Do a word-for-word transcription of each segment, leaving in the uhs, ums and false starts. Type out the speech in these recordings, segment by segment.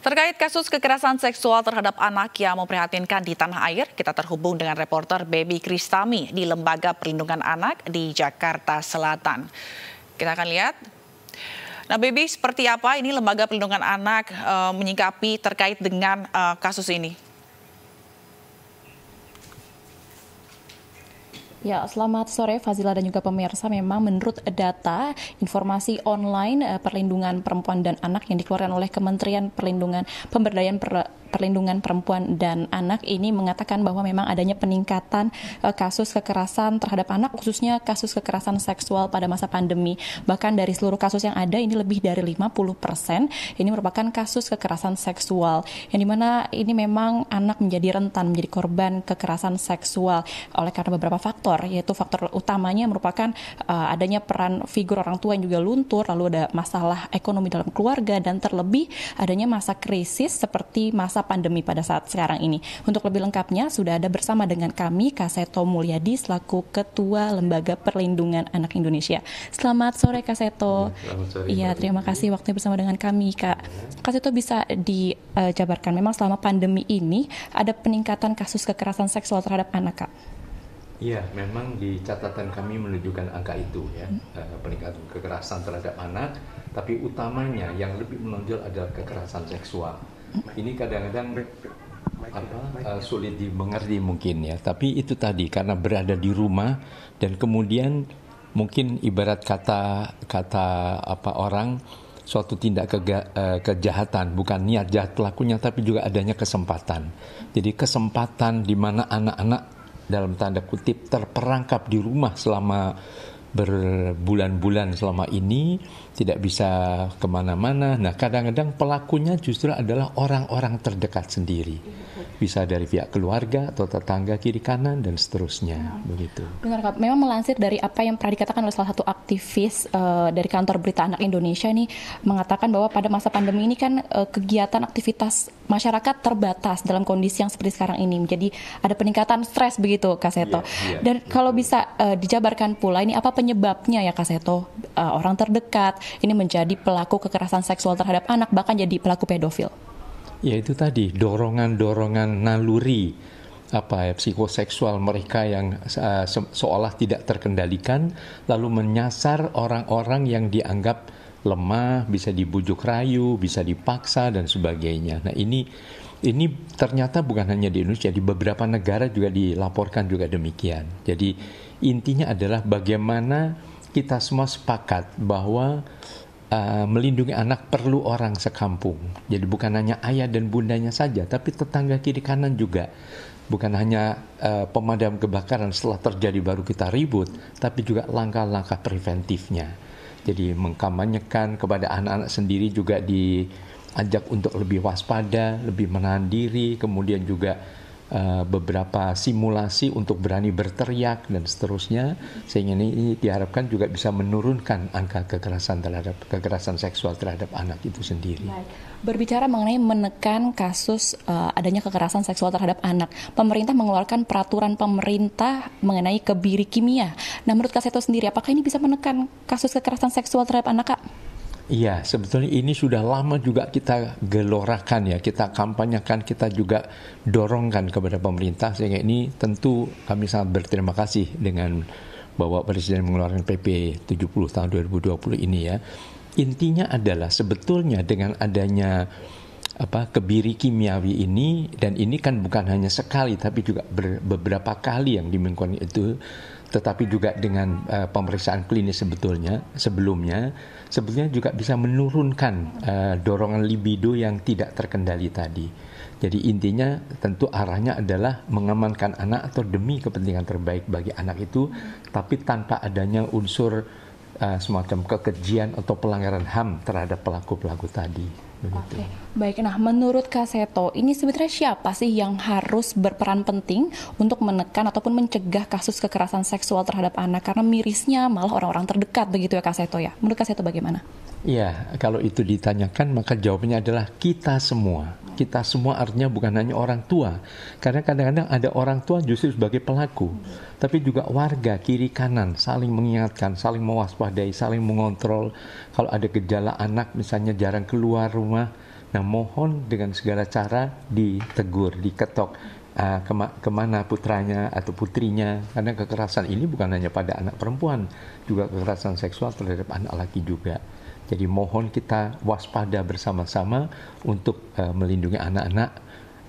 Terkait kasus kekerasan seksual terhadap anak yang memprihatinkan di tanah air, kita terhubung dengan reporter Baby Kristami di Lembaga Perlindungan Anak di Jakarta Selatan. Kita akan lihat. Nah, Baby, seperti apa ini Lembaga Perlindungan Anak e, menyikapi terkait dengan e, kasus ini? Ya, selamat sore Fazila dan juga pemirsa. Memang menurut data informasi online perlindungan perempuan dan anak yang dikeluarkan oleh Kementerian Perlindungan Pemberdayaan per Perlindungan Perempuan dan Anak ini mengatakan bahwa memang adanya peningkatan uh, kasus kekerasan terhadap anak, khususnya kasus kekerasan seksual pada masa pandemi. Bahkan dari seluruh kasus yang ada ini lebih dari lima puluh persen ini merupakan kasus kekerasan seksual, yang dimana ini memang anak menjadi rentan menjadi korban kekerasan seksual oleh karena beberapa faktor, yaitu faktor utamanya merupakan uh, adanya peran figur orang tua yang juga luntur, lalu ada masalah ekonomi dalam keluarga, dan terlebih adanya masa krisis seperti masa pandemi pada saat sekarang ini. Untuk lebih lengkapnya sudah ada bersama dengan kami Kak Seto Mulyadi selaku Ketua Lembaga Perlindungan Anak Indonesia. Selamat sore Kak Seto. Iya, terima kasih waktunya bersama dengan kami Kak. Kak Seto, bisa dijabarkan memang selama pandemi ini ada peningkatan kasus kekerasan seksual terhadap anak Kak? Iya, memang di catatan kami menunjukkan angka itu ya, hmm. peningkatan kekerasan terhadap anak, tapi utamanya yang lebih menonjol adalah kekerasan seksual. Ini kadang-kadang uh, sulit dimengerti mungkin ya, tapi itu tadi karena berada di rumah dan kemudian mungkin ibarat kata kata apa orang suatu tindak kega, uh, kejahatan, bukan niat jahat pelakunya tapi juga adanya kesempatan. Jadi kesempatan di mana anak-anak dalam tanda kutip terperangkap di rumah selama berbulan-bulan selama ini, tidak bisa kemana-mana. Nah, kadang-kadang pelakunya justru adalah orang-orang terdekat sendiri, bisa dari pihak keluarga atau tetangga kiri kanan dan seterusnya. hmm. Begitu. Benar Kak, memang melansir dari apa yang pernah dikatakan oleh salah satu aktivis uh, dari Kantor Berita Anak Indonesia nih, mengatakan bahwa pada masa pandemi ini kan uh, kegiatan aktivitas masyarakat terbatas dalam kondisi yang seperti sekarang ini, menjadi ada peningkatan stres begitu Kak Seto. Yeah, yeah, dan yeah. Kalau bisa uh, dijabarkan pula ini apa penyebabnya ya Kak Seto, uh, orang terdekat ini menjadi pelaku kekerasan seksual terhadap anak, bahkan jadi pelaku pedofil? Ya itu tadi, dorongan-dorongan naluri apa ya, psikoseksual mereka yang uh, se seolah tidak terkendalikan, lalu menyasar orang-orang yang dianggap lemah, bisa dibujuk rayu, bisa dipaksa dan sebagainya. Nah ini ini ternyata bukan hanya di Indonesia, di beberapa negara juga dilaporkan juga demikian. Jadi intinya adalah bagaimana kita semua sepakat bahwa uh, melindungi anak perlu orang sekampung. Jadi bukan hanya ayah dan bundanya saja, tapi tetangga kiri kanan juga. Bukan hanya uh, pemadam kebakaran setelah terjadi baru kita ribut, tapi juga langkah-langkah preventifnya. Jadi mengkampanyekan kepada anak-anak sendiri juga diajak untuk lebih waspada, lebih menahan diri, kemudian juga uh, beberapa simulasi untuk berani berteriak dan seterusnya, sehingga ini, ini diharapkan juga bisa menurunkan angka kekerasan terhadap kekerasan seksual terhadap anak itu sendiri. Baik. Berbicara mengenai menekan kasus uh, adanya kekerasan seksual terhadap anak, pemerintah mengeluarkan peraturan pemerintah mengenai kebiri kimia. Nah, menurut Kak Seto sendiri, apakah ini bisa menekan kasus kekerasan seksual terhadap anak, Kak? Iya, sebetulnya ini sudah lama juga kita gelorakan ya, kita kampanyekan, kita juga dorongkan kepada pemerintah, sehingga ini tentu kami sangat berterima kasih dengan bahwa Presiden mengeluarkan P P tujuh puluh tahun dua ribu dua puluh ini ya. Intinya adalah sebetulnya dengan adanya apa kebiri kimiawi ini, dan ini kan bukan hanya sekali tapi juga ber, beberapa kali yang dilakukan itu, tetapi juga dengan uh, pemeriksaan klinis sebetulnya sebelumnya sebetulnya juga bisa menurunkan uh, dorongan libido yang tidak terkendali tadi. Jadi intinya tentu arahnya adalah mengamankan anak atau demi kepentingan terbaik bagi anak itu, tapi tanpa adanya unsur Uh, semacam kekejian atau pelanggaran H A M terhadap pelaku-pelaku tadi. Begitu. Oke, baik. Nah, menurut Kak Seto, ini sebenarnya siapa sih yang harus berperan penting untuk menekan ataupun mencegah kasus kekerasan seksual terhadap anak? Karena mirisnya malah orang-orang terdekat begitu ya Kak Seto ya. Menurut Kak Seto bagaimana? Iya, kalau itu ditanyakan maka jawabannya adalah kita semua. Kita semua artinya bukan hanya orang tua. Karena kadang-kadang ada orang tua justru sebagai pelaku. Hmm. Tapi juga warga kiri kanan saling mengingatkan, saling mewaspadai, saling mengontrol. Kalau ada gejala anak misalnya jarang keluar rumah, Nah, mohon dengan segala cara ditegur, diketok uh, kema kemana putranya atau putrinya. Karena kekerasan ini bukan hanya pada anak perempuan, juga kekerasan seksual terhadap anak laki juga. Jadi mohon kita waspada bersama-sama untuk uh, melindungi anak-anak,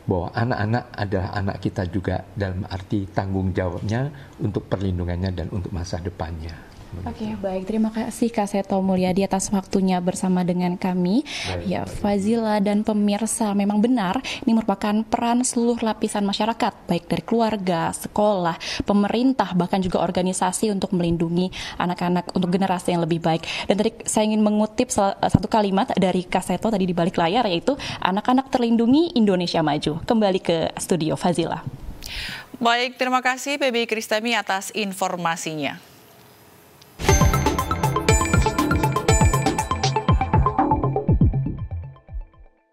bahwa anak-anak adalah anak kita juga, dalam arti tanggung jawabnya untuk perlindungannya dan untuk masa depannya. Oke, okay, baik. Terima kasih Kak Seto Mulyadi atas waktunya bersama dengan kami. Baik, ya, baik. Fazila dan pemirsa, memang benar ini merupakan peran seluruh lapisan masyarakat, baik dari keluarga, sekolah, pemerintah, bahkan juga organisasi untuk melindungi anak-anak untuk generasi yang lebih baik. Dan tadi saya ingin mengutip satu kalimat dari Kak Seto tadi di balik layar, yaitu anak-anak terlindungi, Indonesia maju. Kembali ke studio, Fazila. Baik, terima kasih Baby Kristami atas informasinya.